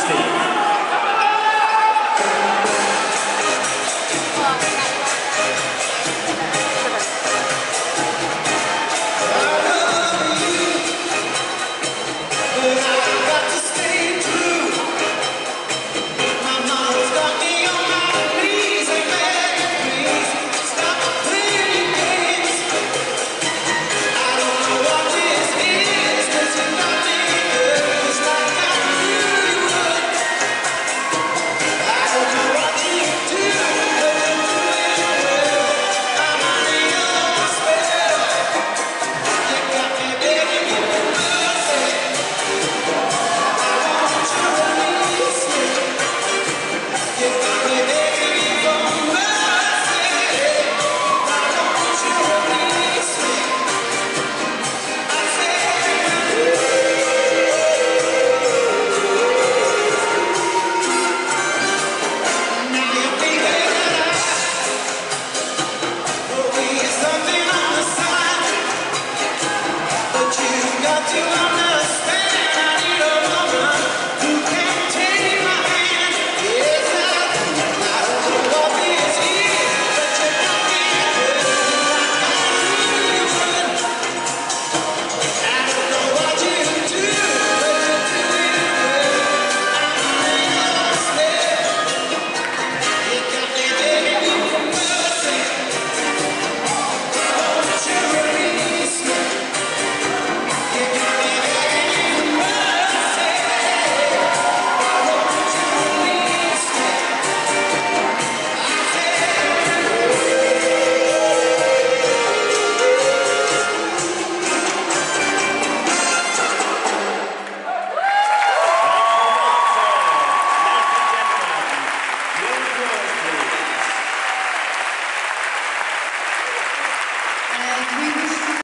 Tuesday. We